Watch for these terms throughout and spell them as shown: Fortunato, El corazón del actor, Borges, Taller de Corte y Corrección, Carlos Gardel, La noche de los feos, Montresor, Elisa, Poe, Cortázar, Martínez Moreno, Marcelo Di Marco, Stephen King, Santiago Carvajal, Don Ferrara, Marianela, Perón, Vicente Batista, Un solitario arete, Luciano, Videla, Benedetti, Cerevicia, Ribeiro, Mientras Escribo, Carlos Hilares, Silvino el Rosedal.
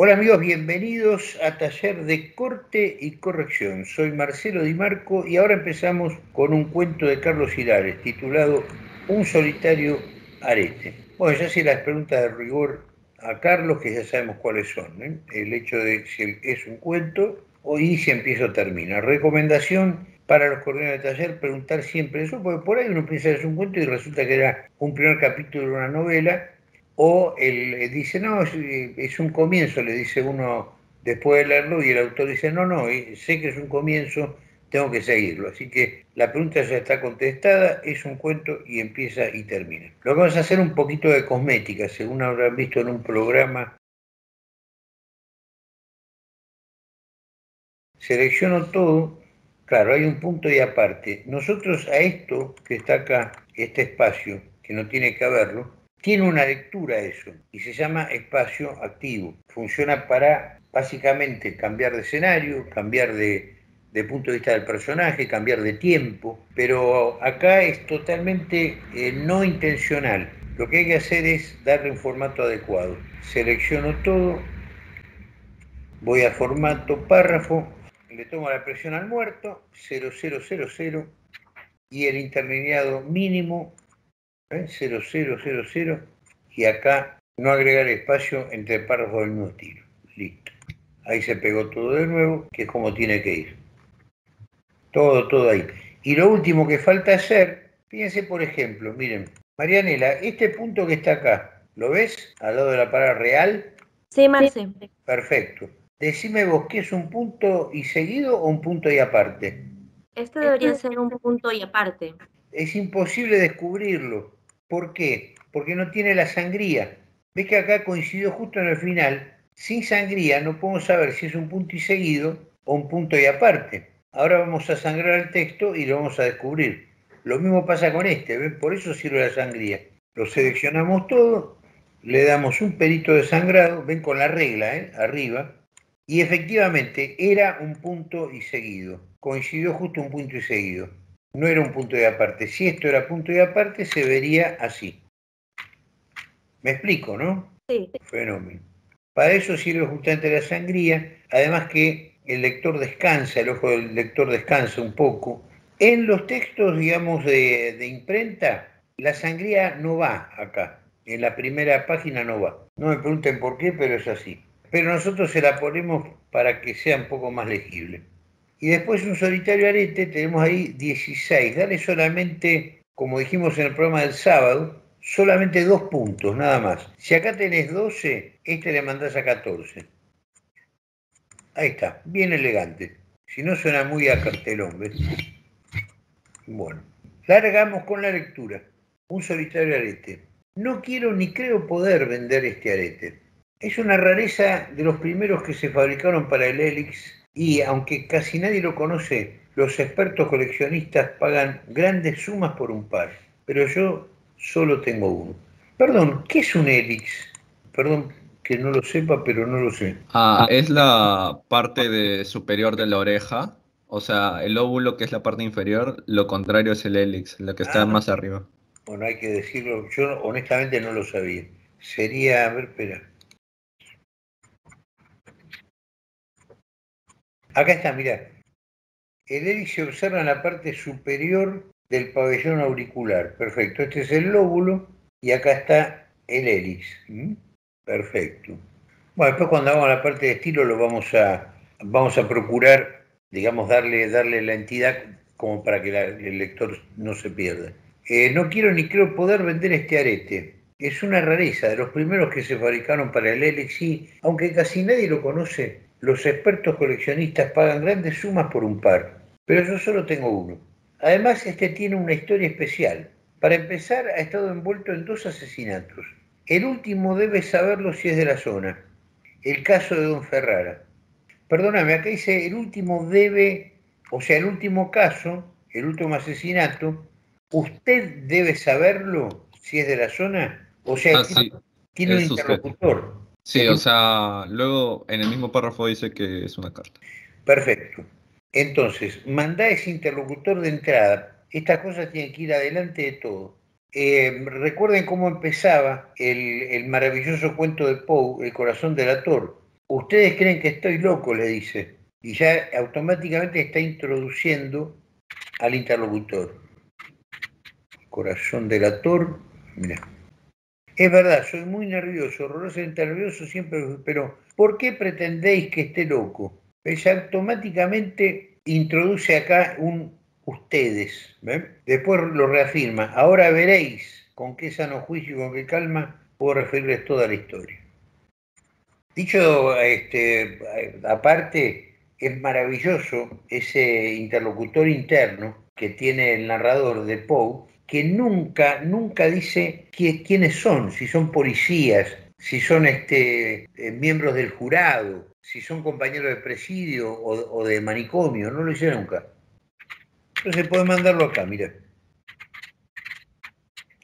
Hola amigos, bienvenidos a Taller de Corte y Corrección. Soy Marcelo Di Marco y ahora empezamos con un cuento de Carlos Hilares titulado Un solitario arete. Bueno, ya hice las preguntas de rigor a Carlos, que ya sabemos cuáles son, ¿eh? El hecho de si es un cuento y si empiezo o termina. Recomendación para los coordinadores de taller, preguntar siempre eso, porque por ahí uno piensa que es un cuento y resulta que era un primer capítulo de una novela. O él dice, no, es un comienzo, le dice uno después de leerlo, y el autor dice, no, sé que es un comienzo, tengo que seguirlo. Así que la pregunta ya está contestada, es un cuento y empieza y termina. Lo que vamos a hacer un poquito de cosmética, según habrán visto en un programa. Selecciono todo, claro, hay un punto y aparte. Nosotros a esto que está acá, este espacio, que no tiene que haberlo, tiene una lectura eso, y se llama espacio activo. Funciona para, básicamente, cambiar de escenario, cambiar de punto de vista del personaje, cambiar de tiempo, pero acá es totalmente no intencional. Lo que hay que hacer es darle un formato adecuado. Selecciono todo, voy a formato párrafo, le tomo la presión al muerto, 0000, y el interlineado mínimo, 0000, y acá no agregar espacio entre párrafos del mismo estilo. Listo. Ahí se pegó todo de nuevo, que es como tiene que ir. Todo ahí. Y lo último que falta hacer, fíjense por ejemplo, miren, Marianela, este punto que está acá, ¿lo ves? Al lado de la palabra real. Sí, Marce. Perfecto. Decime vos, ¿qué es un punto y seguido o un punto y aparte? Este debería ser un punto y aparte. Es imposible descubrirlo. ¿Por qué? Porque no tiene la sangría. ¿Ves que acá coincidió justo en el final? Sin sangría no podemos saber si es un punto y seguido o un punto y aparte. Ahora vamos a sangrar el texto y lo vamos a descubrir. Lo mismo pasa con este, ¿ven? Por eso sirve la sangría. Lo seleccionamos todo, le damos un pelito de sangrado, ven con la regla, ¿eh? Arriba. Y efectivamente era un punto y seguido. Coincidió justo un punto y seguido. No era un punto y aparte. Si esto era punto y aparte, se vería así. ¿Me explico, no? Sí. Fenómeno. Para eso sirve justamente la sangría. Además que el lector descansa, el ojo del lector descansa un poco. En los textos, digamos, de imprenta, la sangría no va acá. En la primera página no va. No me pregunten por qué, pero es así. Pero nosotros se la ponemos para que sea un poco más legible. Y después un solitario arete, tenemos ahí 16. Dale solamente, como dijimos en el programa del sábado, solamente 2 puntos, nada más. Si acá tenés 12, este le mandás a 14. Ahí está, bien elegante. Si no, suena muy a cartelón, ¿ves? Bueno, largamos con la lectura. Un solitario arete. No quiero ni creo poder vender este arete. Es una rareza de los primeros que se fabricaron para el Hélix. Y aunque casi nadie lo conoce, los expertos coleccionistas pagan grandes sumas por un par. Pero yo solo tengo uno. Perdón, ¿qué es un hélix? Perdón que no lo sepa, pero no lo sé. Ah, es la parte superior de la oreja. O sea, el óvulo, que es la parte inferior, lo contrario es el hélix, la que está más arriba. Bueno, hay que decirlo. Yo honestamente no lo sabía. Sería, a ver, espera. Acá está, mirá. El hélix se observa en la parte superior del pabellón auricular. Perfecto. Este es el lóbulo y acá está el hélix. ¿Mm? Perfecto. Bueno, después cuando hagamos la parte de estilo lo vamos a procurar, digamos, darle la entidad como para que el lector no se pierda. No quiero ni creo poder vender este arete. Es una rareza de los primeros que se fabricaron para el hélix y, aunque casi nadie lo conoce, los expertos coleccionistas pagan grandes sumas por un par, pero yo solo tengo uno. Además, este tiene una historia especial. Para empezar, ha estado envuelto en 2 asesinatos. El último debe saberlo si es de la zona. El caso de Don Ferrara. Perdóname, acá dice el último debe, o sea, el último caso, el último asesinato. ¿Usted debe saberlo si es de la zona? O sea, tiene un interlocutor. Sí, o sea, luego en el mismo párrafo dice que es una carta. Perfecto. Entonces, mandá ese interlocutor de entrada. Estas cosas tienen que ir adelante de todo. Recuerden cómo empezaba el maravilloso cuento de Poe, El corazón del actor. Ustedes creen que estoy loco, le dice, y ya automáticamente está introduciendo al interlocutor. El corazón del actor, mira. Es verdad, soy muy nervioso, horrorosamente nervioso siempre, pero ¿por qué pretendéis que esté loco? Es automáticamente introduce acá un ustedes, ¿ven? Después lo reafirma, ahora veréis con qué sano juicio y con qué calma puedo referirles toda la historia. Dicho aparte, es maravilloso ese interlocutor interno que tiene el narrador de Poe, que nunca dice quiénes son, si son policías, si son miembros del jurado, si son compañeros de presidio o de manicomio, no lo dice nunca. Entonces puede mandarlo acá, mira.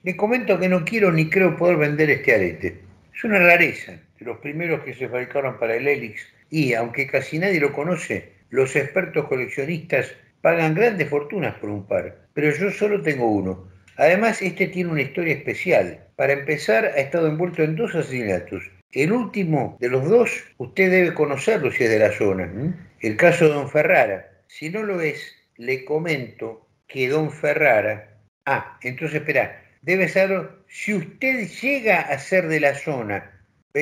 Les comento que no quiero ni creo poder vender este arete. Es una rareza. Los primeros que se fabricaron para el Hélix, y aunque casi nadie lo conoce, los expertos coleccionistas pagan grandes fortunas por un par, pero yo solo tengo uno. Además, este tiene una historia especial. Para empezar, ha estado envuelto en 2 asesinatos. El último de los 2, usted debe conocerlo si es de la zona, el caso de Don Ferrara. Si no lo es, le comento que Don Ferrara... Ah, entonces esperá, debe saberlo si usted llega a ser de la zona.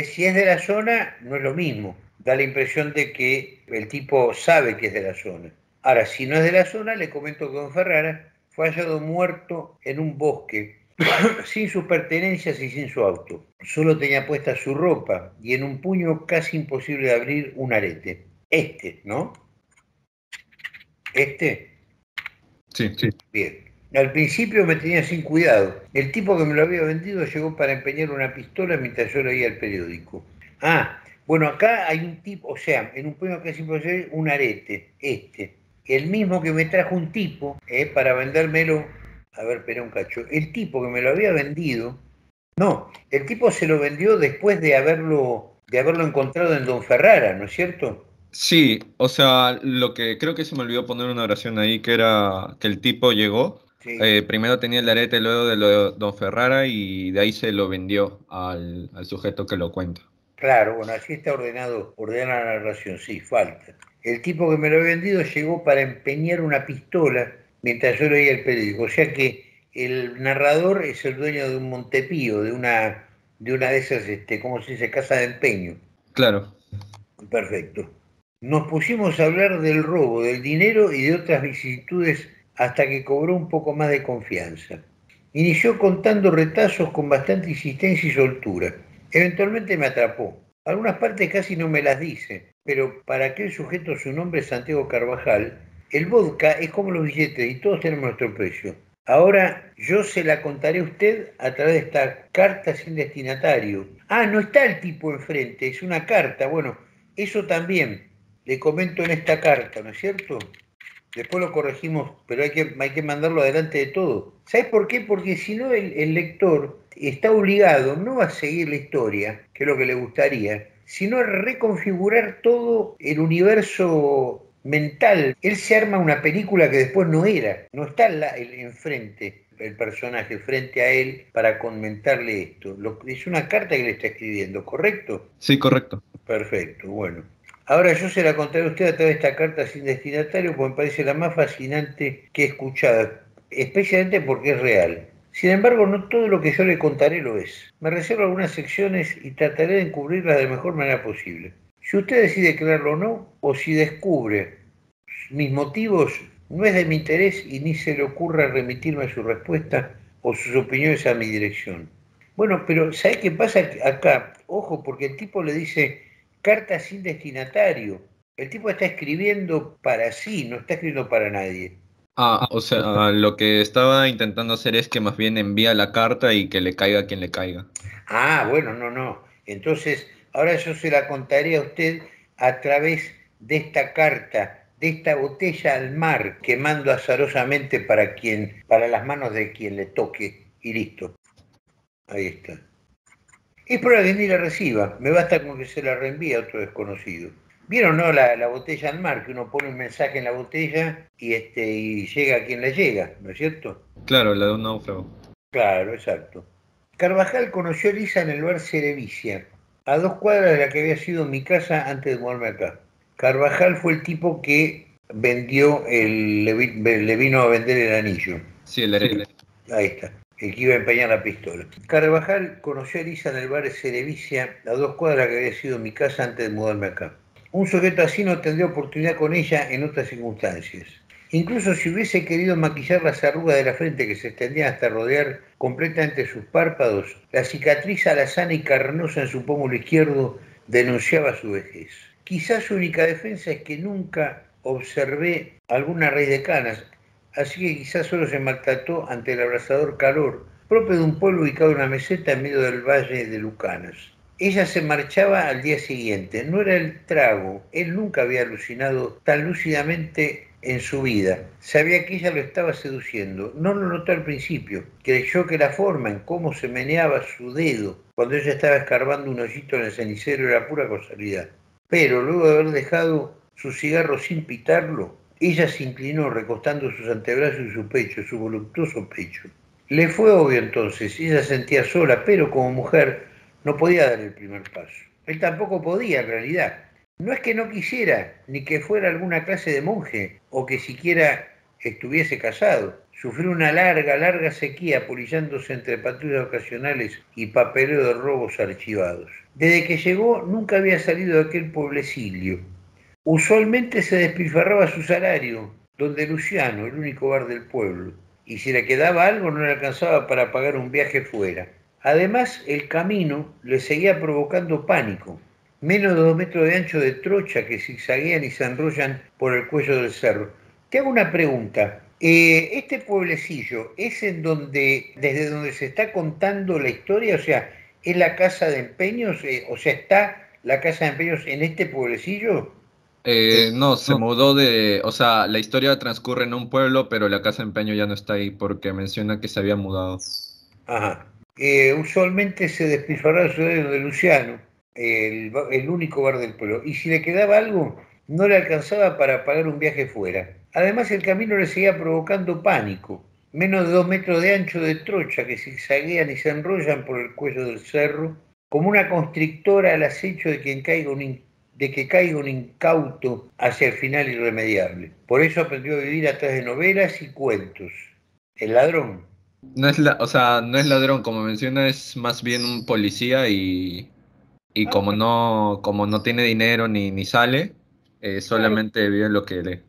Si es de la zona, no es lo mismo. Da la impresión de que el tipo sabe que es de la zona. Ahora, si no es de la zona, le comento que Don Ferrara fue hallado muerto en un bosque, sin sus pertenencias y sin su auto. Solo tenía puesta su ropa y en un puño casi imposible de abrir un arete. ¿No? Sí, sí. Bien. Al principio me tenía sin cuidado. El tipo que me lo había vendido llegó para empeñar una pistola mientras yo leía el periódico. Ah, bueno, acá hay un tipo, o sea, en un puño casi imposible, un arete, el mismo que me trajo un tipo para vendérmelo. A ver, espera un cacho. El tipo que me lo había vendido, no, el tipo se lo vendió después de haberlo encontrado en Don Ferrara, ¿no es cierto? Sí, o sea, lo que creo que se me olvidó poner una oración ahí, que era que el tipo llegó. Sí. Primero tenía el arete, luego de lo de Don Ferrara, y de ahí se lo vendió al sujeto que lo cuenta. Claro, bueno, así está ordenada la narración, sí, falta. El tipo que me lo había vendido llegó para empeñar una pistola mientras yo leía el periódico. O sea que el narrador es el dueño de un Montepío, de una de esas, ¿cómo se dice? Casa de empeño. Claro. Perfecto. Nos pusimos a hablar del robo, del dinero y de otras vicisitudes hasta que cobró un poco más de confianza. Inició contando retazos con bastante insistencia y soltura. Eventualmente me atrapó. Algunas partes casi no me las dice, pero para aquel sujeto su nombre es Santiago Carvajal. El vodka es como los billetes y todos tenemos nuestro precio. Ahora yo se la contaré a usted a través de esta carta sin destinatario. Ah, no está el tipo enfrente, es una carta. Bueno, eso también le comento en esta carta, ¿no es cierto? Después lo corregimos, pero hay que mandarlo adelante de todo. ¿Sabes por qué? Porque si no, el lector está obligado, no va a seguir la historia, que es lo que le gustaría, sino a reconfigurar todo el universo mental. Él se arma una película que después no era. No está enfrente, el personaje frente a él para comentarle esto. Es una carta que le está escribiendo, ¿correcto? Sí, correcto. Perfecto, bueno. Ahora yo se la contaré a usted a través de esta carta sin destinatario, porque me parece la más fascinante que he escuchado, especialmente porque es real. Sin embargo, no todo lo que yo le contaré lo es. Me reservo algunas secciones y trataré de encubrirlas de la mejor manera posible. Si usted decide creerlo o no, o si descubre mis motivos, no es de mi interés y ni se le ocurra remitirme a su respuesta o sus opiniones a mi dirección. Bueno, pero ¿sabe qué pasa acá? Ojo, porque el tipo le dice... carta sin destinatario. El tipo está escribiendo para sí, no está escribiendo para nadie. Ah, o sea, lo que estaba intentando hacer es que más bien envía la carta y que le caiga a quien le caiga. Ah, bueno, no. Entonces, ahora yo se la contaré a usted a través de esta carta, de esta botella al mar que mando azarosamente para las manos de quien le toque. Y listo. Ahí está. Es probable que ni la reciba, me basta con que se la reenvíe a otro desconocido. ¿Vieron, no? La botella al mar, que uno pone un mensaje en la botella y llega a quien le llega, ¿no es cierto? Claro, la de un náufrago. Claro, exacto. Carvajal conoció a Elisa en el bar Cerevicia. a 2 cuadras de la que había sido mi casa antes de mudarme acá. Carvajal fue el tipo que vendió le vino a vender el anillo. Sí, el arete. Ahí está, el que iba a empeñar la pistola. Carvajal conoció a Elisa en el bar de Cerevicia, a 2 cuadras de la que había sido mi casa antes de mudarme acá. Un sujeto así no tendría oportunidad con ella en otras circunstancias. Incluso si hubiese querido maquillar las arrugas de la frente que se extendían hasta rodear completamente sus párpados, la cicatriz alazana y carnosa en su pómulo izquierdo denunciaba su vejez. Quizás su única defensa es que nunca observé alguna raíz de canas, así que quizás solo se maltrató ante el abrasador calor, propio de un pueblo ubicado en una meseta en medio del valle de Lucanas. Ella se marchaba al día siguiente, no era el trago, él nunca había alucinado tan lúcidamente en su vida. Sabía que ella lo estaba seduciendo. No lo notó al principio. Creyó que la forma en cómo se meneaba su dedo cuando ella estaba escarbando un hoyito en el cenicero era pura casualidad. Pero luego de haber dejado su cigarro sin pitarlo, ella se inclinó recostando sus antebrazos y su pecho, su voluptuoso pecho. Le fue obvio entonces, ella se sentía sola, pero como mujer no podía dar el primer paso. Él tampoco podía, en realidad. No es que no quisiera, ni que fuera alguna clase de monje, o que siquiera estuviese casado. Sufrió una larga, larga sequía, polillándose entre patrullas ocasionales y papeleo de robos archivados. Desde que llegó, nunca había salido de aquel pueblecillo. Usualmente se despilfarraba su salario, donde Luciano, el único bar del pueblo, y si le quedaba algo no le alcanzaba para pagar un viaje fuera. Además, el camino le seguía provocando pánico. Menos de 2 metros de ancho de trocha que zigzaguean y se enrollan por el cuello del cerro. Te hago una pregunta. ¿Este pueblecillo es desde donde se está contando la historia? O sea, ¿es la casa de empeños? O sea, ¿está la casa de empeños en este pueblecillo? No, se mudó de... O sea, la historia transcurre en un pueblo, pero la casa de empeño ya no está ahí porque menciona que se había mudado. Ajá. Usualmente se despilfarraba el sueño de Luciano. El único bar del pueblo, y si le quedaba algo, no le alcanzaba para pagar un viaje fuera. Además, el camino le seguía provocando pánico. Menos de 2 metros de ancho de trocha que zigzaguean y se enrollan por el cuello del cerro, como una constrictora al acecho de que caiga un incauto hacia el final irremediable. Por eso aprendió a vivir atrás de novelas y cuentos. El ladrón. No es ladrón, como menciona, es más bien un policía y como no tiene dinero ni sale, solamente vive en lo que lee.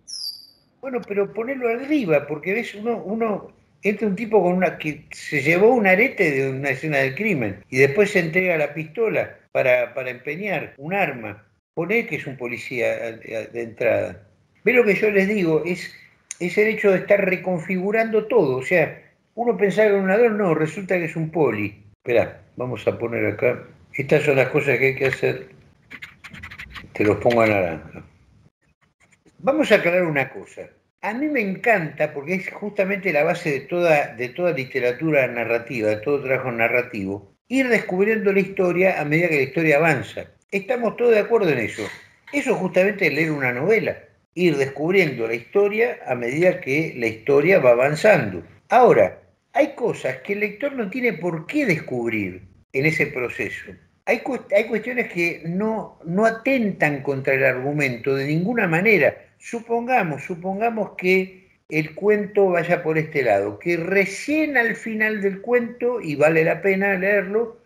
Bueno, pero ponelo arriba, porque ves, uno entra un tipo con que se llevó un arete de una escena del crimen y después se entrega la pistola para empeñar un arma. Poné que es un policía de entrada. Ve, lo que yo les digo es el hecho de estar reconfigurando todo. O sea, uno pensaba que era un ladrón, no, resulta que es un poli. Esperá, vamos a poner acá. Estas son las cosas que hay que hacer. Te los pongo a naranja. Vamos a aclarar una cosa. A mí me encanta, porque es justamente la base de toda literatura narrativa, de todo trabajo narrativo, ir descubriendo la historia a medida que la historia avanza. Estamos todos de acuerdo en eso. Eso justamente es leer una novela. Ir descubriendo la historia a medida que la historia va avanzando. Ahora, hay cosas que el lector no tiene por qué descubrir en ese proceso. Hay cuestiones que no atentan contra el argumento de ninguna manera. Supongamos que el cuento vaya por este lado, que recién al final del cuento, y vale la pena leerlo,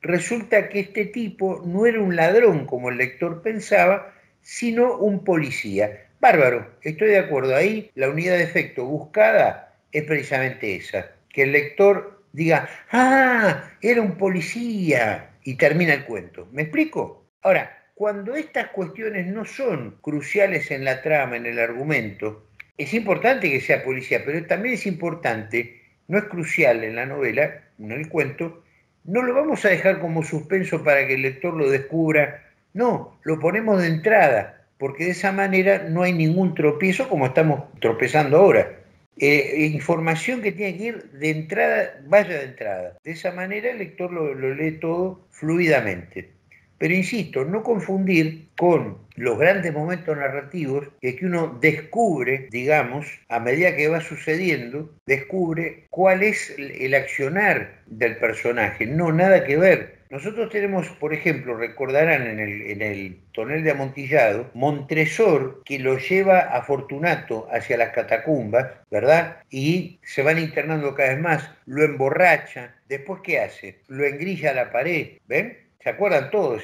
resulta que este tipo no era un ladrón como el lector pensaba, sino un policía. Bárbaro, estoy de acuerdo. Ahí la unidad de efecto buscada es precisamente esa, que el lector diga, ¡ah, era un policía! Y termina el cuento. ¿Me explico? Ahora, cuando estas cuestiones no son cruciales en la trama, en el argumento, es importante que sea policía, pero también es importante, no es crucial en la novela, en el cuento, no lo vamos a dejar como suspenso para que el lector lo descubra. No, lo ponemos de entrada, porque de esa manera no hay ningún tropiezo como estamos tropezando ahora. Información que tiene que ir de entrada, vaya de entrada. De esa manera el lector lo lee todo fluidamente. Pero insisto, no confundir con los grandes momentos narrativos que uno descubre, digamos, a medida que va sucediendo, descubre cuál es el accionar del personaje. No, nada que ver. Nosotros tenemos, por ejemplo, recordarán en el tonel de Amontillado, Montresor, que lo lleva a Fortunato hacia las catacumbas, ¿verdad? Y se van internando cada vez más, lo emborracha, después ¿qué hace? Lo engrilla a la pared, ¿ven? ¿Se acuerdan todos?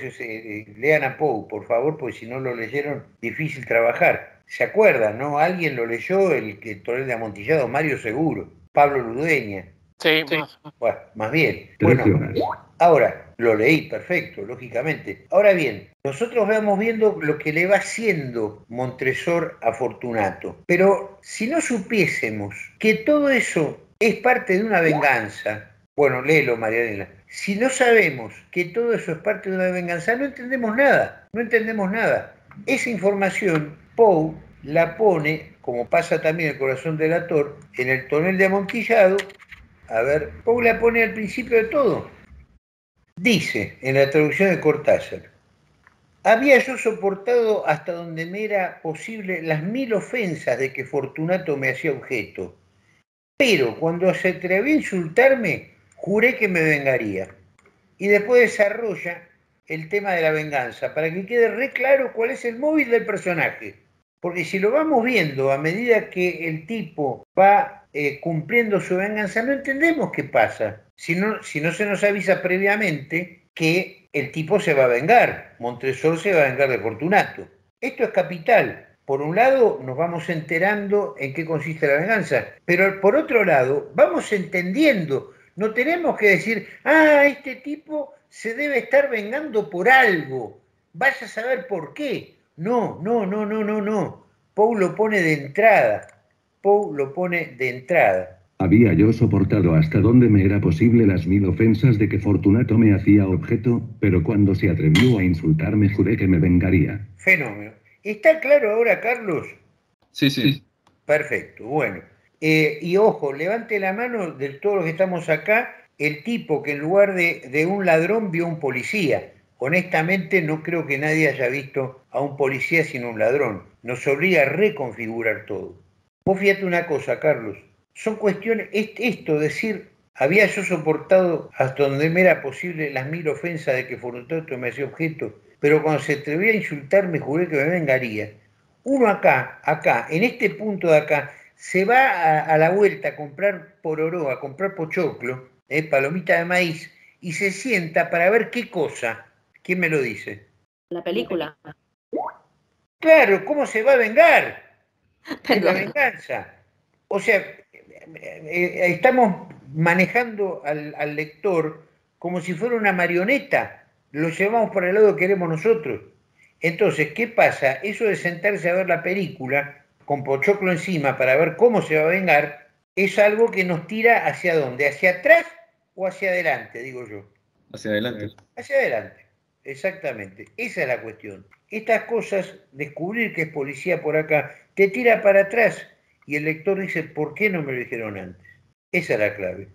Lean a Poe, por favor, porque si no lo leyeron, difícil trabajar. ¿Se acuerdan, no? Alguien lo leyó, el tonel de Amontillado, Mario Seguro, Pablo Ludeña. Sí, sí. Bueno, más bien. Bueno, ahora, lo leí, perfecto, lógicamente. Ahora bien, nosotros vamos viendo lo que le va haciendo Montresor a Fortunato. Pero si no supiésemos que todo eso es parte de una venganza... Bueno, léelo, Marianela. Si no sabemos que todo eso es parte de una venganza, no entendemos nada, no entendemos nada. Esa información Poe la pone, como pasa también El corazón del actor, en el tonel de Amontillado. A ver, Poe la pone al principio de todo. Dice, en la traducción de Cortázar: había yo soportado hasta donde me era posible las 1000 ofensas de que Fortunato me hacía objeto, pero cuando se atrevió a insultarme, juré que me vengaría. Y después desarrolla el tema de la venganza, para que quede re claro cuál es el móvil del personaje. Porque si lo vamos viendo a medida que el tipo va cumpliendo su venganza, no entendemos qué pasa. Si no se nos avisa previamente que el tipo se va a vengar, Montresor se va a vengar de Fortunato. Esto es capital. Por un lado, nos vamos enterando en qué consiste la venganza, pero por otro lado, vamos entendiendo. No tenemos que decir, ah, este tipo se debe estar vengando por algo, vaya a saber por qué. No. Poe lo pone de entrada. Había yo soportado hasta donde me era posible las 1000 ofensas de que Fortunato me hacía objeto, pero cuando se atrevió a insultarme juré que me vengaría. Fenómeno. ¿Está claro ahora, Carlos? Sí. Perfecto, bueno. Y ojo, levante la mano de todos los que estamos acá, el tipo que en lugar de un ladrón vio un policía. Honestamente no creo que nadie haya visto a un policía sino un ladrón. Nos obliga a reconfigurar todo. Vos fíjate una cosa, Carlos. Son cuestiones, esto decir, había yo soportado hasta donde me era posible las 1000 ofensas de que Fortunato me hacía objeto, pero cuando se atrevía a insultarme juré que me vengaría. Uno acá, en este punto de acá, se va a la vuelta a comprar pororó, a comprar pochoclo, palomita de maíz, y se sienta para ver qué cosa. ¿Quién me lo dice? La película. Claro, ¿cómo se va a vengar? La venganza. O sea, estamos manejando al lector como si fuera una marioneta. Lo llevamos para el lado que queremos nosotros. Entonces, ¿qué pasa? Eso de sentarse a ver la película con pochoclo encima para ver cómo se va a vengar, es algo que nos tira hacia dónde, hacia atrás o hacia adelante, digo yo. Hacia adelante. Hacia adelante, exactamente. Esa es la cuestión. Estas cosas, descubrir que es policía por acá, te tira para atrás y el lector dice, ¿por qué no me lo dijeron antes? Esa es la clave.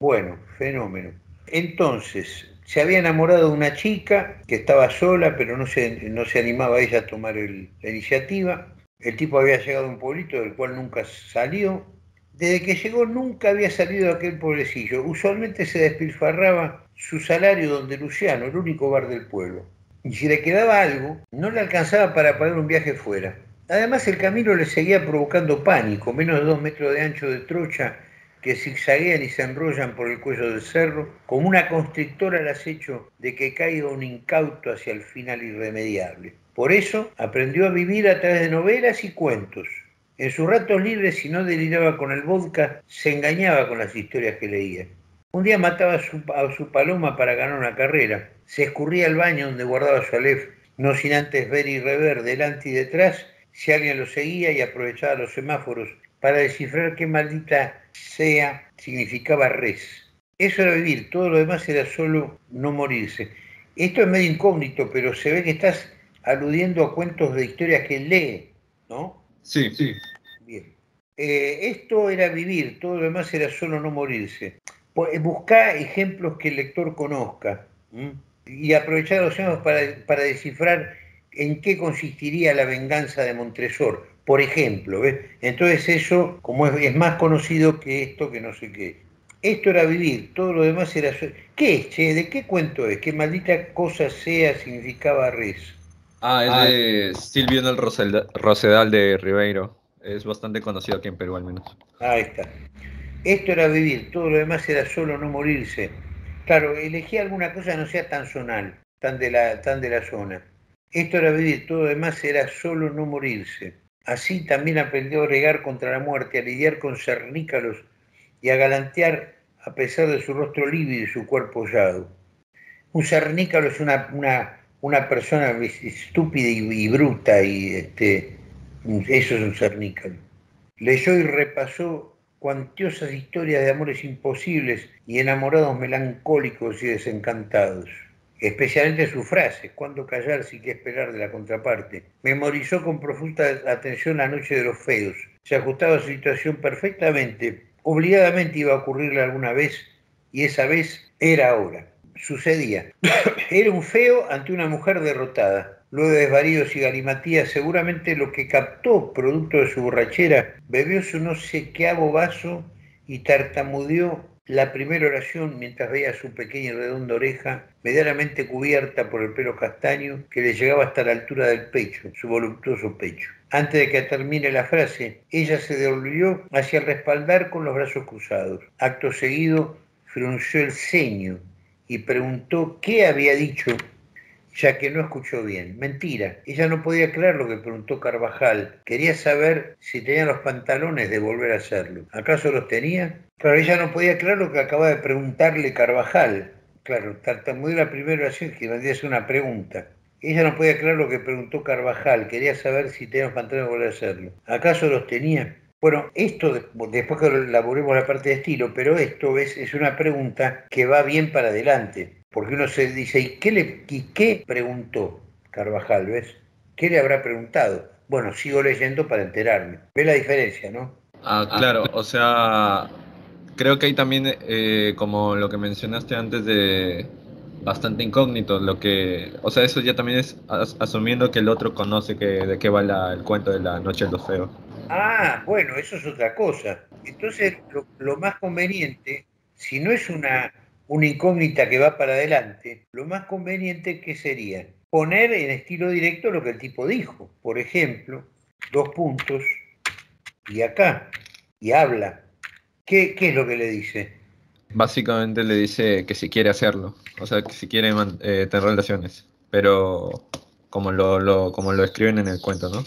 Bueno, fenómeno. Entonces, se había enamorado de una chica que estaba sola, pero no se animaba a ella a tomar la iniciativa. El tipo había llegado a un pueblito del cual nunca salió. Desde que llegó nunca había salido de aquel pueblecillo. Usualmente se despilfarraba su salario donde Luciano, el único bar del pueblo. Y si le quedaba algo, no le alcanzaba para pagar un viaje fuera. Además el camino le seguía provocando pánico. Menos de 2 metros de ancho de trocha que zigzaguean y se enrollan por el cuello del cerro, como una constrictora al acecho de que caiga un incauto hacia el final irremediable. Por eso aprendió a vivir a través de novelas y cuentos. En sus ratos libres, si no deliraba con el vodka, se engañaba con las historias que leía. Un día mataba a su paloma para ganar una carrera. Se escurría al baño donde guardaba su alef, no sin antes ver y rever delante y detrás si alguien lo seguía, y aprovechaba los semáforos para descifrar qué maldita sea significaba res. Eso era vivir, todo lo demás era solo no morirse. Esto es medio incógnito, pero se ve que estás aludiendo a cuentos de historias que lee, ¿no? Sí. Bien. Esto era vivir, todo lo demás era solo no morirse. Buscá ejemplos que el lector conozca, ¿m? Y aprovechá los años para descifrar en qué consistiría la venganza de Montresor, por ejemplo, ¿ves? Entonces eso, como es más conocido que esto, que no sé qué. Esto era vivir, todo lo demás era... ¿Qué es, che? ¿De qué cuento es? ¿Qué maldita cosa sea significaba res? Ah, es de Silvino el Rosedal de Ribeiro. Es bastante conocido aquí en Perú, al menos. Ahí está. Esto era vivir, todo lo demás era solo no morirse. Claro, elegí alguna cosa que no sea tan zonal, tan de la zona. Esto era vivir, todo lo demás era solo no morirse. Así también aprendió a regar contra la muerte, a lidiar con cernícalos y a galantear a pesar de su rostro lívido y su cuerpo hollado. Un cernícalo es una persona estúpida y bruta, y eso es un cernícalo. Leyó y repasó cuantiosas historias de amores imposibles y enamorados melancólicos y desencantados. Especialmente sus frases, cuándo callarse y qué esperar de la contraparte. Memorizó con profunda atención La noche de los feos. Se ajustaba a su situación perfectamente. Obligadamente iba a ocurrirle alguna vez, y esa vez era ahora. Sucedía. Era un feo ante una mujer derrotada. Luego de desvaríos y galimatías, seguramente lo que captó producto de su borrachera, bebió su no sé quéavo vaso y tartamudeó la primera oración mientras veía su pequeña y redonda oreja, medianamente cubierta por el pelo castaño, que le llegaba hasta la altura del pecho, su voluptuoso pecho. Antes de que termine la frase, ella se devolvió hacia el respaldar con los brazos cruzados. Acto seguido, frunció el ceño y preguntó qué había dicho, ya que no escuchó bien. Mentira, ella no podía creer lo que preguntó Carvajal. Quería saber si tenía los pantalones de volver a hacerlo. ¿Acaso los tenía? Claro, ella no podía creer lo que acababa de preguntarle Carvajal. Claro, tartamudeó la primera oración que vendría a ser una pregunta. Ella no podía creer lo que preguntó Carvajal, quería saber si tenía los pantalones de volver a hacerlo. ¿Acaso los tenía? Bueno, esto, después que elaboremos la parte de estilo, pero esto es una pregunta que va bien para adelante. Porque uno se dice, ¿y qué preguntó Carvajal, ves? ¿Qué le habrá preguntado? Bueno, sigo leyendo para enterarme. ¿Ves la diferencia, no? Ah, claro, o sea, creo que hay también, como lo que mencionaste antes de... bastante incógnito, lo que... O sea, eso ya también es asumiendo que el otro conoce de qué va el cuento de La noche de los feos. Ah, bueno, eso es otra cosa. Entonces, lo más conveniente, si no es una incógnita que va para adelante, lo más conveniente que sería poner en estilo directo lo que el tipo dijo. Por ejemplo, 2 puntos, y acá, y habla. ¿Qué es lo que le dice? Básicamente le dice que si quiere hacerlo, o sea, que si quiere tener relaciones, pero como lo escriben en el cuento, ¿no?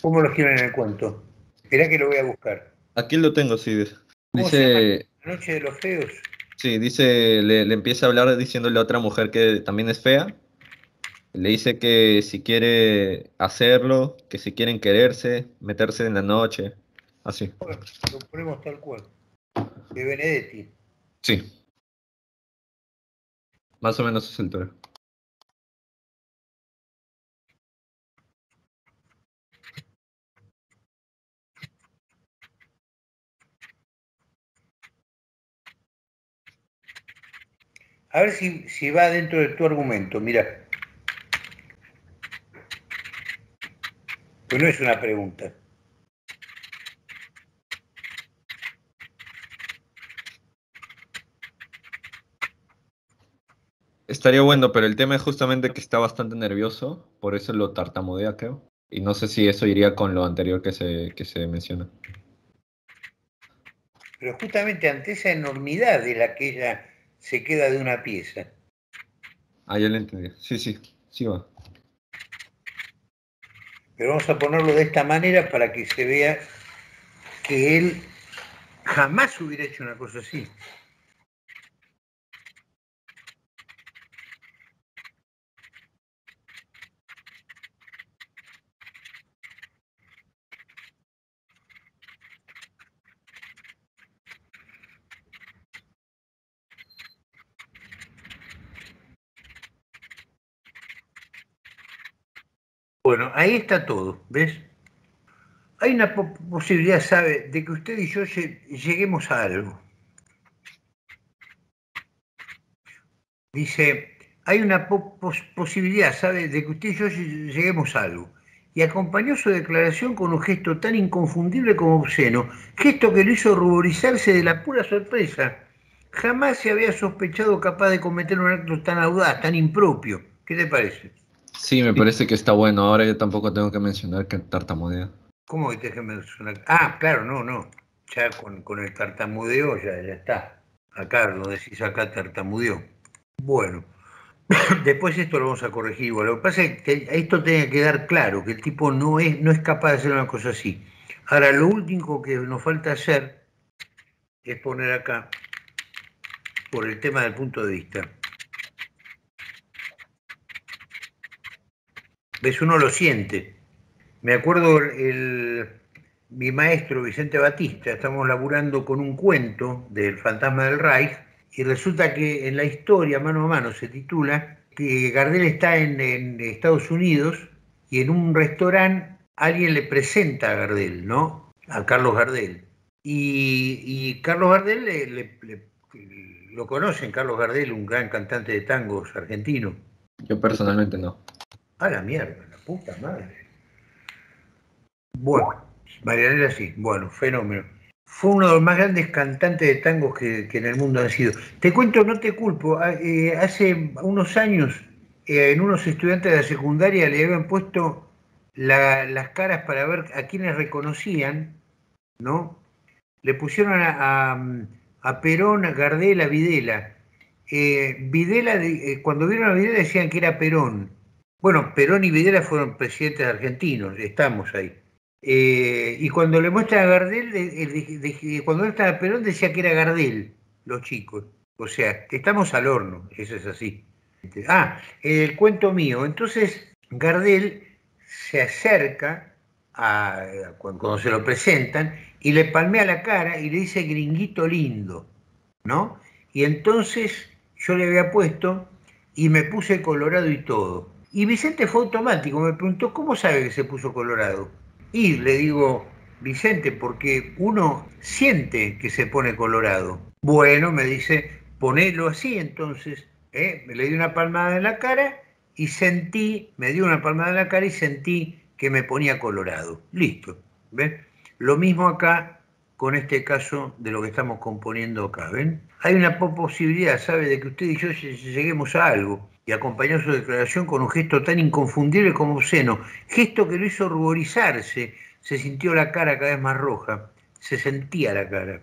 ¿Cómo lo escriben en el cuento? Esperá que lo voy a buscar. Aquí lo tengo, sí. Dice... ¿La noche de los feos? Sí, dice, le empieza a hablar diciéndole a otra mujer que también es fea, le dice que si quiere hacerlo, que si quieren quererse, meterse en la noche, así. Bueno, lo ponemos tal cual. De Benedetti. Sí. Más o menos es el toro. A ver si va dentro de tu argumento, mira. Pues no es una pregunta. Estaría bueno, pero el tema es justamente que está bastante nervioso, por eso lo tartamudea, creo. Y no sé si eso iría con lo anterior que se menciona. Pero justamente ante esa enormidad de la que ella se queda de una pieza. Ah, ya lo entendí. Sí va. Pero vamos a ponerlo de esta manera para que se vea que él jamás hubiera hecho una cosa así. Bueno, ahí está todo, ¿ves? Hay una posibilidad, ¿sabe?, de que usted y yo lleguemos a algo. Dice, hay una posibilidad, ¿sabe?, de que usted y yo lleguemos a algo. y acompañó su declaración con un gesto tan inconfundible como obsceno, gesto que lo hizo ruborizarse de la pura sorpresa. Jamás se había sospechado capaz de cometer un acto tan audaz, tan impropio. ¿Qué te parece? Sí, me parece que está bueno. Ahora yo tampoco tengo que mencionar que tartamudea. ¿Cómo que te dejes mencionar? Ah, claro, no. Ya con el tartamudeo ya está. Acá lo decís, acá tartamudeó. Bueno, después esto lo vamos a corregir igual. Lo que pasa es que esto tenía que quedar claro, que el tipo no es capaz de hacer una cosa así. Ahora, lo último que nos falta hacer es poner acá, por el tema del punto de vista. ¿Ves? Uno lo siente. Me acuerdo mi maestro Vicente Batista, estamos laburando con un cuento del Fantasma del Reich, y resulta que en la historia, mano a mano, se titula que Gardel está en Estados Unidos y en un restaurante alguien le presenta a Gardel, ¿no? A Carlos Gardel. Y Carlos Gardel lo conocen, Carlos Gardel, un gran cantante de tangos argentino. Yo personalmente no. A la mierda, la puta madre. Bueno. Marianela sí, bueno, fenómeno. Fue uno de los más grandes cantantes de tangos que en el mundo han sido. Te cuento, no te culpo, hace unos años en unos estudiantes de la secundaria le habían puesto las caras para ver a quienes reconocían, ¿no? Le pusieron a Perón, a Gardel, a Videla. Cuando vieron a Videla decían que era Perón. Bueno, Perón y Videla fueron presidentes argentinos, estamos ahí. Y cuando le muestran a Gardel, cuando muestran a Perón decía que era Gardel, los chicos. O sea, estamos al horno, eso es así. Ah, el cuento mío. Entonces Gardel se acerca, cuando se lo presentan, y le palmea la cara y le dice gringuito lindo, ¿no? Y entonces yo le había puesto y me puse colorado y todo. Y Vicente fue automático, me preguntó, ¿cómo sabe que se puso colorado? Y le digo, Vicente, porque uno siente que se pone colorado. Bueno, me dice, ponelo así entonces. Le di una palmada en la cara y sentí, me dio una palmada en la cara y sentí que me ponía colorado. Listo. ¿Ven? Lo mismo acá con este caso de lo que estamos componiendo acá. ¿Ven? Hay una posibilidad, ¿sabe? De que usted y yo lleguemos a algo. Y acompañó su declaración con un gesto tan inconfundible como obsceno, gesto que lo hizo ruborizarse, se sintió la cara cada vez más roja, se sentía la cara.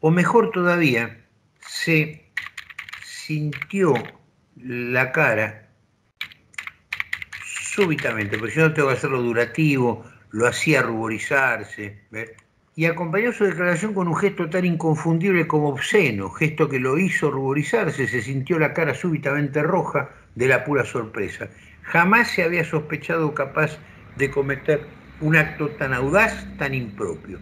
O mejor todavía, se sintió la cara súbitamente, porque si no tengo que hacerlo durativo, lo hacía ruborizarse, ¿ves? Y acompañó su declaración con un gesto tan inconfundible como obsceno, gesto que lo hizo ruborizarse, se sintió la cara súbitamente roja de la pura sorpresa. Jamás se había sospechado capaz de cometer un acto tan audaz, tan impropio.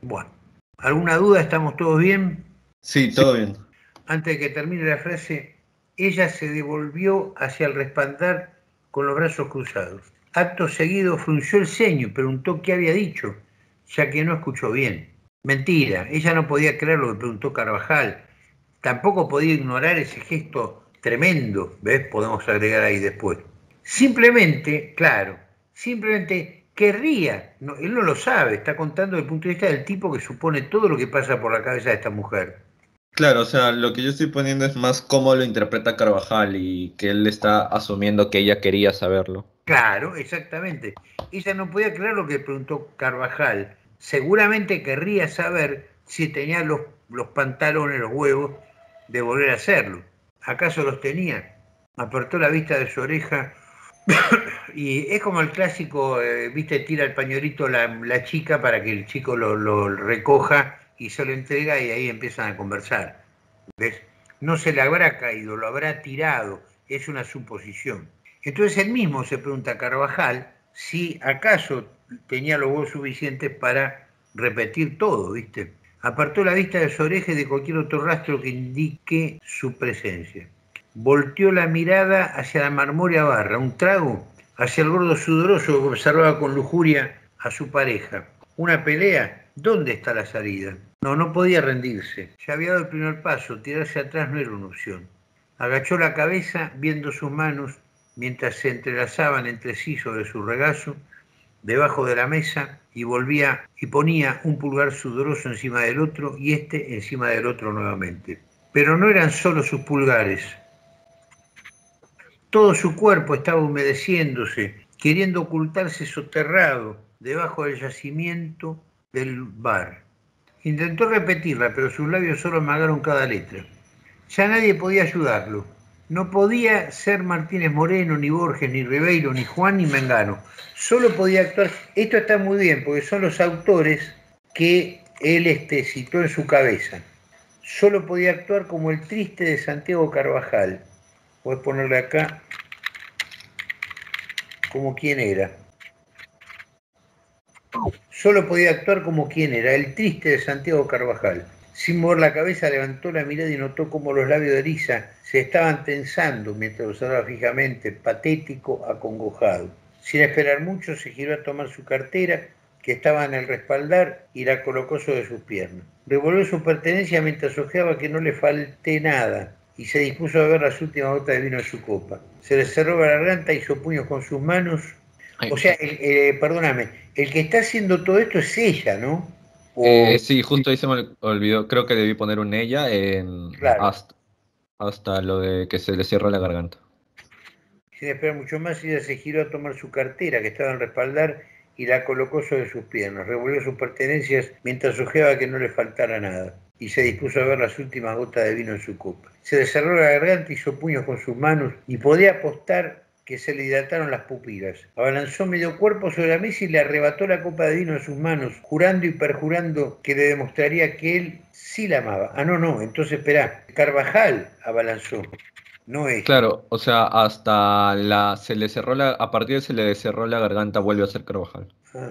Bueno, ¿alguna duda? ¿Estamos todos bien? Sí, todo bien. Antes de que termine la frase, ella se devolvió hacia el respaldar con los brazos cruzados. Acto seguido frunció el ceño y preguntó qué había dicho, ya que no escuchó bien. Mentira, ella no podía creer lo que preguntó Carvajal, tampoco podía ignorar ese gesto tremendo, ¿ves? Podemos agregar ahí después. Simplemente, claro, simplemente querría, no, él no lo sabe, está contando desde el punto de vista del tipo que supone todo lo que pasa por la cabeza de esta mujer. Claro, o sea, lo que yo estoy poniendo es más cómo lo interpreta Carvajal y que él está asumiendo que ella quería saberlo. Claro, exactamente. Ella no podía creer lo que preguntó Carvajal. Seguramente querría saber si tenía los pantalones, los huevos, de volver a hacerlo. ¿Acaso los tenía? Apartó la vista de su oreja y es como el clásico, viste, tira el pañuelito la chica para que el chico lo recoja y se lo entrega y ahí empiezan a conversar. ¿Ves? No se le habrá caído, lo habrá tirado. Es una suposición. Entonces él mismo se pregunta a Carvajal si acaso tenía los huevos suficientes para repetir todo, ¿viste? Apartó la vista de su oreja y de cualquier otro rastro que indique su presencia. Volteó la mirada hacia la marmórea barra, un trago hacia el gordo sudoroso que observaba con lujuria a su pareja. Una pelea, ¿dónde está la salida? No podía rendirse. Ya había dado el primer paso, tirarse atrás no era una opción. Agachó la cabeza viendo sus manos mientras se entrelazaban entre sí sobre su regazo, debajo de la mesa, y volvía y ponía un pulgar sudoroso encima del otro y este encima del otro nuevamente. Pero no eran solo sus pulgares. Todo su cuerpo estaba humedeciéndose, queriendo ocultarse soterrado debajo del yacimiento del bar. Intentó repetirla, pero sus labios solo amagaron cada letra. Ya nadie podía ayudarlo. No podía ser Martínez Moreno, ni Borges, ni Ribeiro, ni Juan, ni Mengano. Solo podía actuar. Esto está muy bien, porque son los autores que él citó en su cabeza. Solo podía actuar como el triste de Santiago Carvajal. Voy a ponerle acá como quien era. Solo podía actuar como quien era, el triste de Santiago Carvajal. Sin mover la cabeza, levantó la mirada y notó cómo los labios de Elisa se estaban tensando mientras observaba fijamente, patético, acongojado. Sin esperar mucho, se giró a tomar su cartera, que estaba en el respaldar, y la colocó sobre sus piernas. Revolvió su pertenencia mientras ojeaba que no le falte nada, y se dispuso a ver las últimas gotas de vino en su copa. Se le cerró la garganta, hizo puños con sus manos. O sea, perdóname, el que está haciendo todo esto es ella, ¿no? O... sí, justo ahí se me olvidó, creo que debí poner un ella en... Claro. hasta lo de que se le cierra la garganta. Sin esperar mucho más, ella se giró a tomar su cartera que estaba en respaldar y la colocó sobre sus piernas. Revolvió sus pertenencias mientras ojeaba que no le faltara nada y se dispuso a ver las últimas gotas de vino en su copa. Se le cerró la garganta, hizo puños con sus manos y podía apostar que se le dilataron las pupilas. Abalanzó medio cuerpo sobre la mesa y le arrebató la copa de vino en sus manos, jurando y perjurando que le demostraría que él sí la amaba. Ah, no, entonces esperá. Carvajal abalanzó, no es. Claro, o sea, a partir de se le cerró la garganta, vuelve a ser Carvajal. Ah.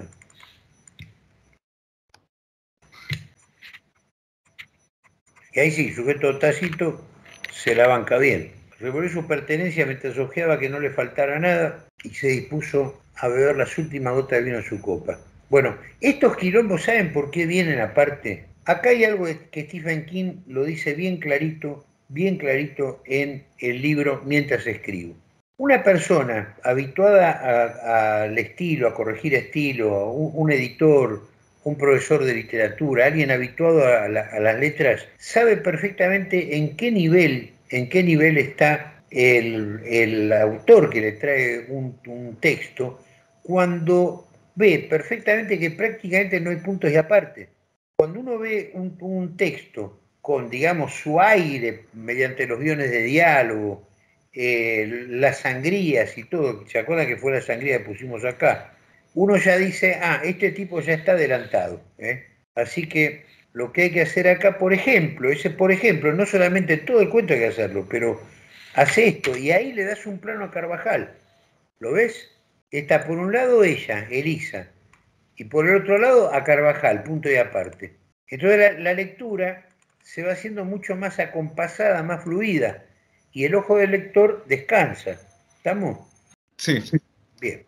Y ahí sí, sujeto tácito, se la banca bien. Revolvió su pertenencia mientras ojeaba que no le faltara nada y se dispuso a beber las últimas gotas de vino en su copa. Bueno, estos quilombos, ¿saben por qué vienen aparte? Acá hay algo que Stephen King lo dice bien clarito en el libro Mientras Escribo. Una persona habituada al estilo, a corregir estilo, un editor, un profesor de literatura, alguien habituado a las letras, sabe perfectamente en qué nivel está el autor que le trae un texto, cuando ve perfectamente que prácticamente no hay puntos y aparte. Cuando uno ve un texto con, digamos, su aire, mediante los guiones de diálogo, las sangrías y todo, ¿se acuerdan que fue la sangría que pusimos acá? Uno ya dice, este tipo ya está adelantado, ¿eh? Así que... lo que hay que hacer acá, por ejemplo, no solamente todo el cuento hay que hacerlo, pero hace esto, y ahí le das un plano a Carvajal. ¿Lo ves? Está por un lado ella, Elisa, y por el otro lado a Carvajal, punto y aparte. Entonces la lectura se va haciendo mucho más acompasada, más fluida, y el ojo del lector descansa. ¿Estamos? Sí. Bien.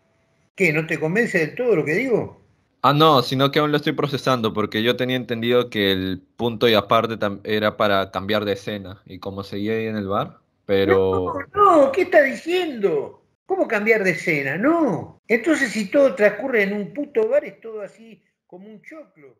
¿Qué, no te convence de todo lo que digo? Ah, no, sino que aún lo estoy procesando, porque yo tenía entendido que el punto y aparte era para cambiar de escena, y como seguía ahí en el bar, pero... No, ¿qué está diciendo? ¿Cómo cambiar de escena? No. Entonces si todo transcurre en un puto bar es todo así como un choclo.